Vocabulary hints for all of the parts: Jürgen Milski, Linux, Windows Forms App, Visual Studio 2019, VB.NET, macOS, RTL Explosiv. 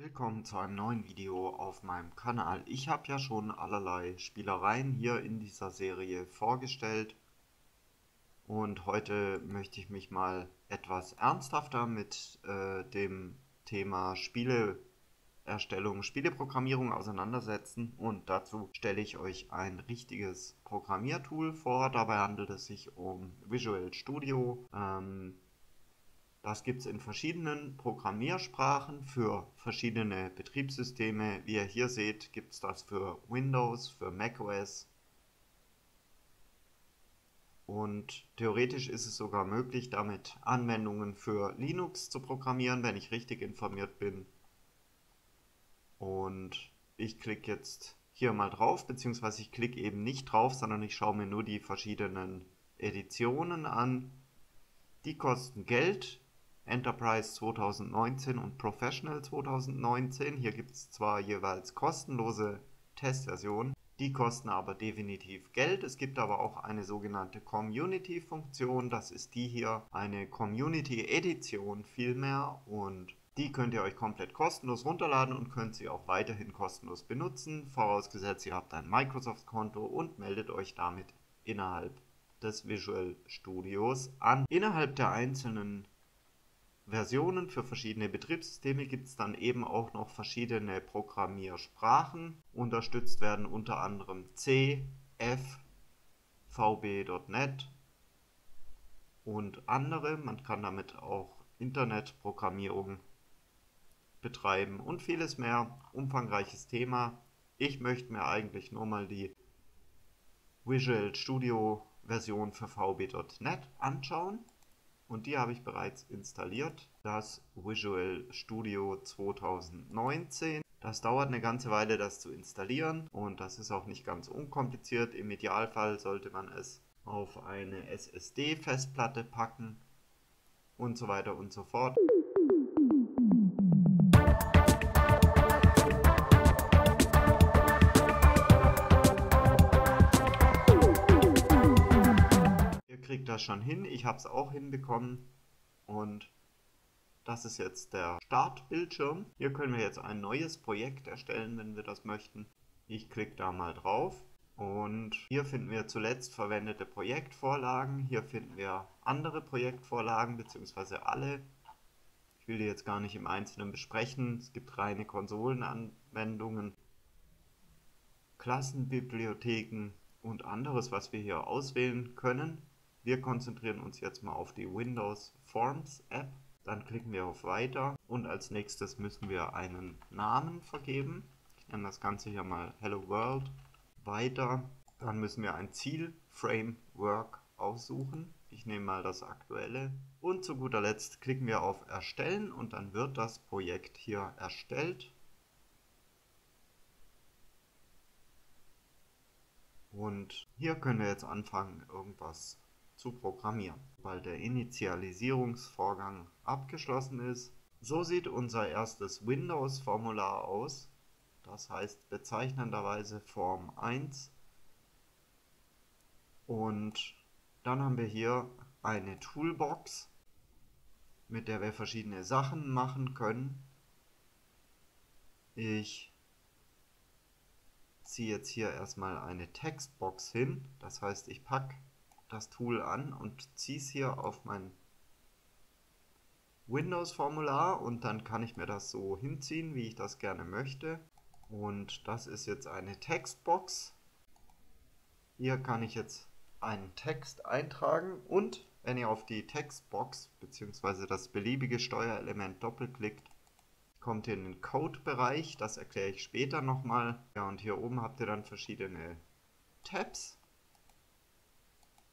Willkommen zu einem neuen Video auf meinem Kanal. Ich habe ja schon allerlei Spielereien hier in dieser Serie vorgestellt und heute möchte ich mich mal etwas ernsthafter mit dem Thema Spieleerstellung, Spieleprogrammierung auseinandersetzen und dazu stelle ich euch ein richtiges Programmiertool vor. Dabei handelt es sich um Visual Studio. Das gibt es in verschiedenen Programmiersprachen für verschiedene Betriebssysteme. Wie ihr hier seht, gibt es das für Windows, für macOS. Und theoretisch ist es sogar möglich, damit Anwendungen für Linux zu programmieren, wenn ich richtig informiert bin. Und ich klicke jetzt hier mal drauf, beziehungsweise ich klicke eben nicht drauf, sondern ich schaue mir nur die verschiedenen Editionen an. Die kosten Geld. Enterprise 2019 und Professional 2019. Hier gibt es zwar jeweils kostenlose Testversionen, die kosten aber definitiv Geld. Es gibt aber auch eine sogenannte Community-Funktion, das ist die hier, eine Community-Edition vielmehr, und die könnt ihr euch komplett kostenlos runterladen und könnt sie auch weiterhin kostenlos benutzen, vorausgesetzt ihr habt ein Microsoft-Konto und meldet euch damit innerhalb des Visual Studios an. Innerhalb der einzelnen Versionen für verschiedene Betriebssysteme gibt es dann eben auch noch verschiedene Programmiersprachen. Unterstützt werden unter anderem C, F, VB.NET und andere. Man kann damit auch Internetprogrammierung betreiben und vieles mehr. Umfangreiches Thema. Ich möchte mir eigentlich nur mal die Visual Studio Version für VB.NET anschauen. Und die habe ich bereits installiert, das Visual Studio 2019. Das dauert eine ganze Weile, das zu installieren, und das ist auch nicht ganz unkompliziert. Im Idealfall sollte man es auf eine SSD-Festplatte packen und so weiter und so fort. Kriegt das schon hin. Ich habe es auch hinbekommen und das ist jetzt der Startbildschirm. Hier können wir jetzt ein neues Projekt erstellen, wenn wir das möchten. Ich klicke da mal drauf und hier finden wir zuletzt verwendete Projektvorlagen. Hier finden wir andere Projektvorlagen bzw. alle. Ich will die jetzt gar nicht im Einzelnen besprechen. Es gibt reine Konsolenanwendungen, Klassenbibliotheken und anderes, was wir hier auswählen können. Wir konzentrieren uns jetzt mal auf die Windows Forms App, dann klicken wir auf Weiter und als nächstes müssen wir einen Namen vergeben. Ich nenne das Ganze hier mal Hello World. Weiter, dann müssen wir ein Ziel-Framework aussuchen. Ich nehme mal das aktuelle und zu guter Letzt klicken wir auf Erstellen und dann wird das Projekt hier erstellt. Und hier können wir jetzt anfangen, irgendwas zu programmieren, weil der Initialisierungsvorgang abgeschlossen ist. So sieht unser erstes Windows-Formular aus, das heißt bezeichnenderweise Form 1. Und dann haben wir hier eine Toolbox, mit der wir verschiedene Sachen machen können. Ich ziehe jetzt hier erstmal eine Textbox hin, das heißt ich packe das Tool an und ziehe es hier auf mein Windows-Formular und dann kann ich mir das so hinziehen, wie ich das gerne möchte. Und das ist jetzt eine Textbox. Hier kann ich jetzt einen Text eintragen und wenn ihr auf die Textbox bzw. das beliebige Steuerelement doppelklickt, kommt ihr in den Code-Bereich. Das erkläre ich später nochmal. Ja, und hier oben habt ihr dann verschiedene Tabs,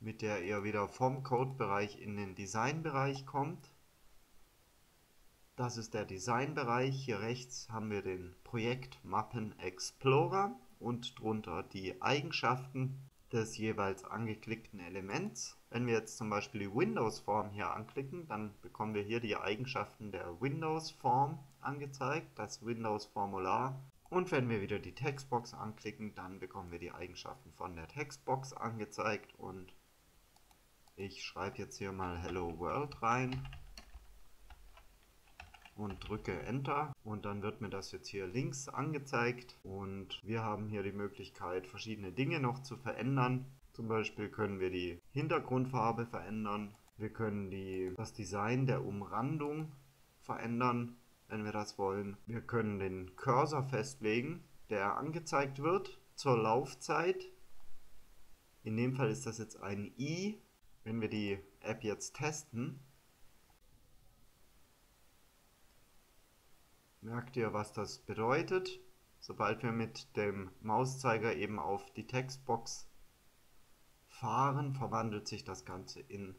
mit der ihr wieder vom Code-Bereich in den Design-Bereich kommt. Das ist der Design-Bereich. Hier rechts haben wir den Projektmappen-Explorer und drunter die Eigenschaften des jeweils angeklickten Elements. Wenn wir jetzt zum Beispiel die Windows-Form hier anklicken, dann bekommen wir hier die Eigenschaften der Windows-Form angezeigt, das Windows-Formular. Und wenn wir wieder die Textbox anklicken, dann bekommen wir die Eigenschaften von der Textbox angezeigt und ich schreibe jetzt hier mal Hello World rein und drücke Enter und dann wird mir das jetzt hier links angezeigt und wir haben hier die Möglichkeit, verschiedene Dinge noch zu verändern. Zum Beispiel können wir die Hintergrundfarbe verändern, wir können das Design der Umrandung verändern, wenn wir das wollen. Wir können den Cursor festlegen, der angezeigt wird zur Laufzeit. In dem Fall ist das jetzt ein i. Wenn wir die App jetzt testen, merkt ihr, was das bedeutet. Sobald wir mit dem Mauszeiger eben auf die Textbox fahren, verwandelt sich das Ganze in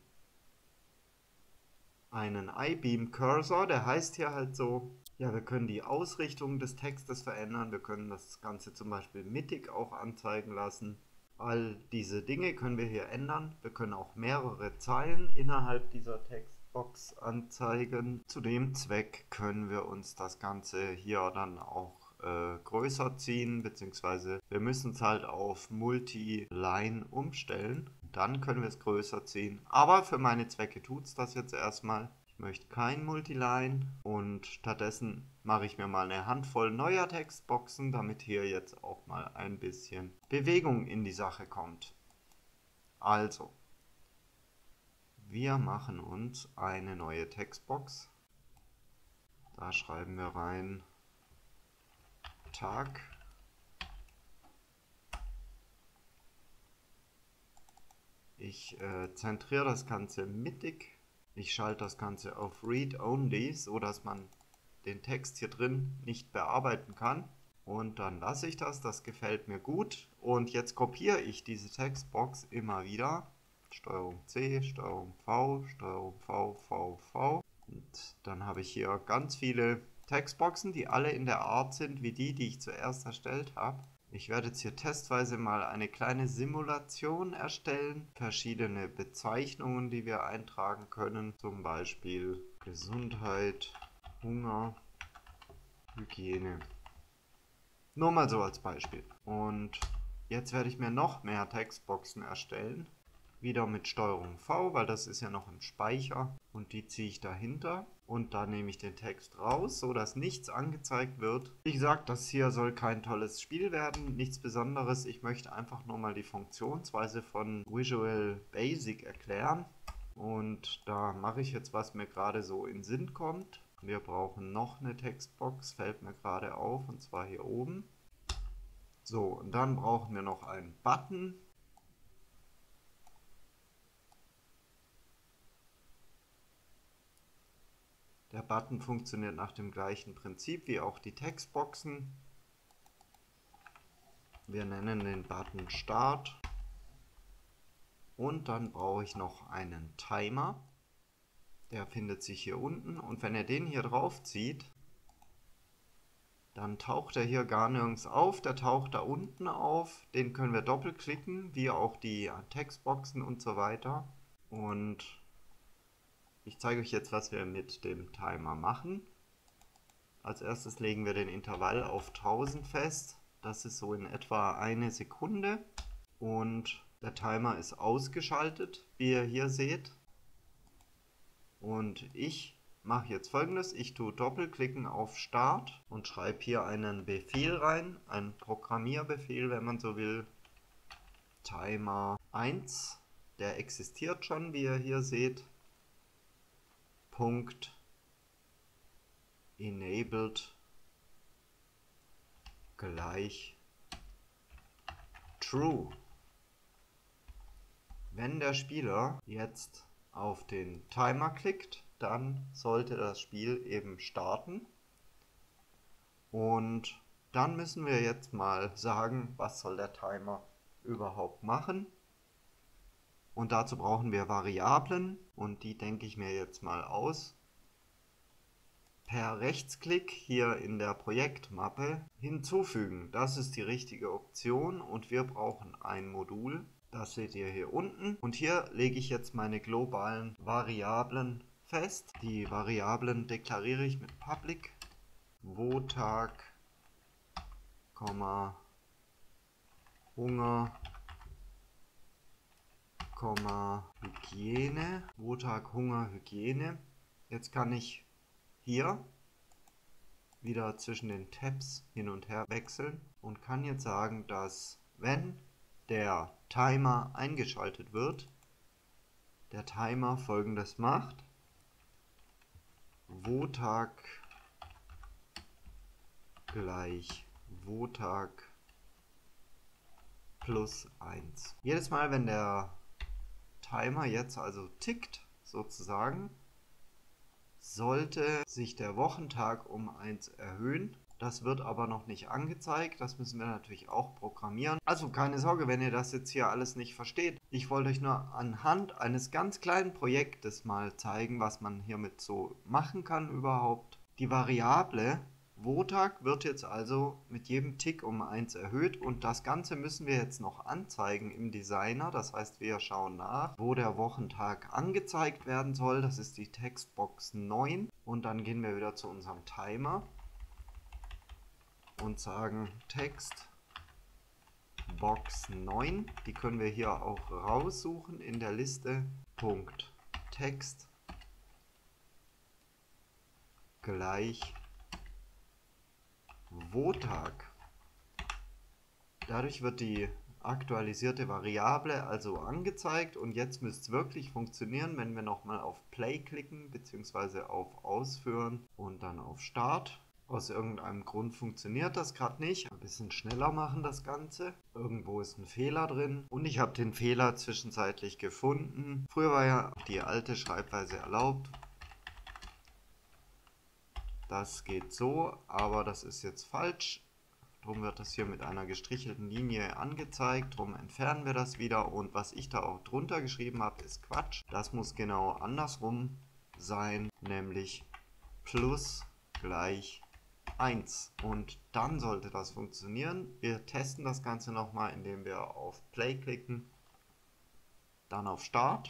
einen iBeam-Cursor, der heißt hier halt so. Ja, wir können die Ausrichtung des Textes verändern, wir können das Ganze zum Beispiel mittig auch anzeigen lassen. All diese Dinge können wir hier ändern. Wir können auch mehrere Zeilen innerhalb dieser Textbox anzeigen. Zu dem Zweck können wir uns das Ganze hier dann auch größer ziehen, beziehungsweise wir müssen es halt auf Multi-Line umstellen. Dann können wir es größer ziehen, aber für meine Zwecke tut es das jetzt erstmal. Ich möchte kein Multiline und stattdessen mache ich mir mal eine Handvoll neuer Textboxen, damit hier jetzt auch mal ein bisschen Bewegung in die Sache kommt. Also, wir machen uns eine neue Textbox. Da schreiben wir rein Tag. Ich zentriere das Ganze mittig. Ich schalte das Ganze auf Read Only, so dass man den Text hier drin nicht bearbeiten kann. Und dann lasse ich das. Das gefällt mir gut. Und jetzt kopiere ich diese Textbox immer wieder. Steuerung C, Steuerung V, Steuerung V, V, V. Und dann habe ich hier ganz viele Textboxen, die alle in der Art sind wie die ich zuerst erstellt habe. Ich werde jetzt hier testweise mal eine kleine Simulation erstellen. Verschiedene Bezeichnungen, die wir eintragen können. Zum Beispiel Gesundheit, Hunger, Hygiene. Nur mal so als Beispiel. Und jetzt werde ich mir noch mehr Textboxen erstellen. Wieder mit Steuerung V, weil das ist ja noch im Speicher. Und die ziehe ich dahinter. Und da nehme ich den Text raus, sodass nichts angezeigt wird. Wie gesagt, das hier soll kein tolles Spiel werden, nichts Besonderes. Ich möchte einfach nur mal die Funktionsweise von Visual Basic erklären. Und da mache ich jetzt, was mir gerade so in Sinn kommt. Wir brauchen noch eine Textbox, fällt mir gerade auf, und zwar hier oben. So, und dann brauchen wir noch einen Button. Der Button funktioniert nach dem gleichen Prinzip wie auch die Textboxen. Wir nennen den Button Start. Und dann brauche ich noch einen Timer. Der findet sich hier unten. Und wenn ihr den hier drauf zieht, dann taucht er hier gar nirgends auf. Der taucht da unten auf. Den können wir doppelklicken, wie auch die Textboxen und so weiter. Und ich zeige euch jetzt, was wir mit dem Timer machen. Als erstes legen wir den Intervall auf 1000 fest. Das ist so in etwa eine Sekunde. Und der Timer ist ausgeschaltet, wie ihr hier seht. Und ich mache jetzt Folgendes. Ich tue Doppelklicken auf Start und schreibe hier einen Befehl rein. Einen Programmierbefehl, wenn man so will. Timer 1. Der existiert schon, wie ihr hier seht. Punkt enabled gleich true. Wenn der Spieler jetzt auf den Timer klickt, dann sollte das Spiel eben starten. Und dann müssen wir jetzt mal sagen, was soll der Timer überhaupt machen. Und dazu brauchen wir Variablen und die denke ich mir jetzt mal aus. Per Rechtsklick hier in der Projektmappe hinzufügen. Das ist die richtige Option und wir brauchen ein Modul. Das seht ihr hier unten. Und hier lege ich jetzt meine globalen Variablen fest. Die Variablen deklariere ich mit public Wohtag, Hunger, Hygiene, Wohtag, Hunger, Hygiene. Jetzt kann ich hier wieder zwischen den Tabs hin und her wechseln und kann jetzt sagen, dass wenn der Timer eingeschaltet wird, der Timer folgendes macht: Votag gleich Votag plus 1. Jedes Mal, wenn der Timer jetzt also tickt, sozusagen, sollte sich der Wochentag um 1 erhöhen. Das wird aber noch nicht angezeigt, das müssen wir natürlich auch programmieren. Also keine Sorge, wenn ihr das jetzt hier alles nicht versteht. Ich wollte euch nur anhand eines ganz kleinen Projektes mal zeigen, was man hiermit so machen kann überhaupt. Die Variable Votag wird jetzt also mit jedem Tick um 1 erhöht und das Ganze müssen wir jetzt noch anzeigen im Designer. Das heißt, wir schauen nach, wo der Wochentag angezeigt werden soll. Das ist die Textbox 9 und dann gehen wir wieder zu unserem Timer und sagen Textbox 9, die können wir hier auch raussuchen in der Liste, Punkt Text gleich Votag. Dadurch wird die aktualisierte Variable also angezeigt und jetzt müsste es wirklich funktionieren, wenn wir nochmal auf Play klicken bzw. auf Ausführen und dann auf Start. Aus irgendeinem Grund funktioniert das gerade nicht. Ein bisschen schneller machen das Ganze. Irgendwo ist ein Fehler drin. Und ich habe den Fehler zwischenzeitlich gefunden. Früher war ja die alte Schreibweise erlaubt. Das geht so, aber das ist jetzt falsch. Darum wird das hier mit einer gestrichelten Linie angezeigt. Darum entfernen wir das wieder. Und was ich da auch drunter geschrieben habe, ist Quatsch. Das muss genau andersrum sein. Nämlich plus gleich 1 und dann sollte das funktionieren. Wir testen das Ganze nochmal, indem wir auf Play klicken, dann auf Start.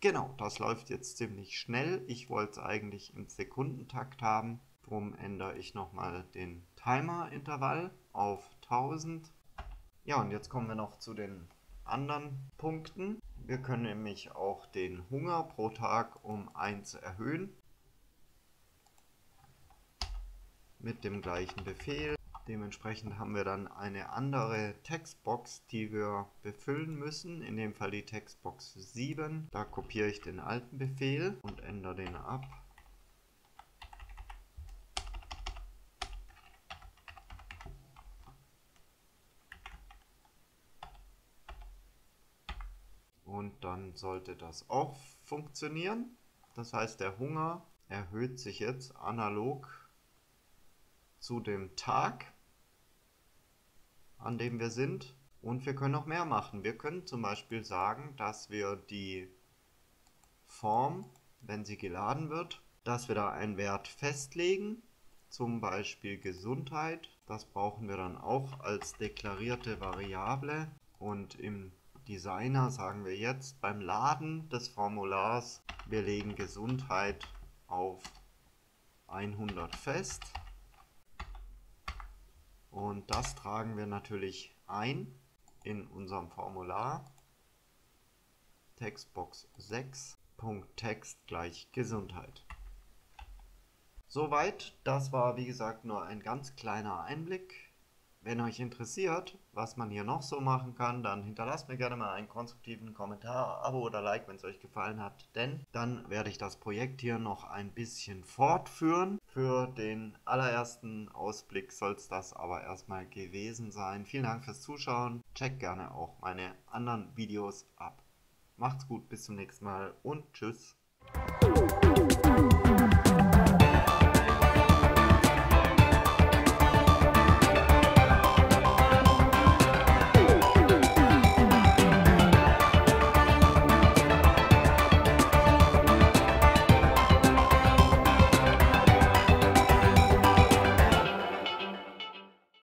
Genau, das läuft jetzt ziemlich schnell. Ich wollte es eigentlich im Sekundentakt haben. Darum ändere ich nochmal den Timer-Intervall auf 1000. Ja, und jetzt kommen wir noch zu den anderen Punkten. Wir können nämlich auch den Hunger pro Tag um 1 erhöhen. Mit dem gleichen Befehl. Dementsprechend haben wir dann eine andere Textbox, die wir befüllen müssen. In dem Fall die Textbox 7. Da kopiere ich den alten Befehl und ändere den ab. Und dann sollte das auch funktionieren. Das heißt, der Hunger erhöht sich jetzt analog zu dem Tag, an dem wir sind, und wir können noch mehr machen. Wir können zum Beispiel sagen, dass wir die Form, wenn sie geladen wird, dass wir da einen Wert festlegen, zum Beispiel Gesundheit. Das brauchen wir dann auch als deklarierte Variable und im Designer sagen wir jetzt beim Laden des Formulars, wir legen Gesundheit auf 100 fest. Und das tragen wir natürlich ein in unserem Formular. Textbox 6. Text gleich Gesundheit. Soweit. Das war wie gesagt nur ein ganz kleiner Einblick. Wenn euch interessiert, was man hier noch so machen kann, dann hinterlasst mir gerne mal einen konstruktiven Kommentar, Abo oder Like, wenn es euch gefallen hat, denn dann werde ich das Projekt hier noch ein bisschen fortführen. Für den allerersten Ausblick soll es das aber erstmal gewesen sein. Vielen Dank fürs Zuschauen, checkt gerne auch meine anderen Videos ab. Macht's gut, bis zum nächsten Mal und tschüss.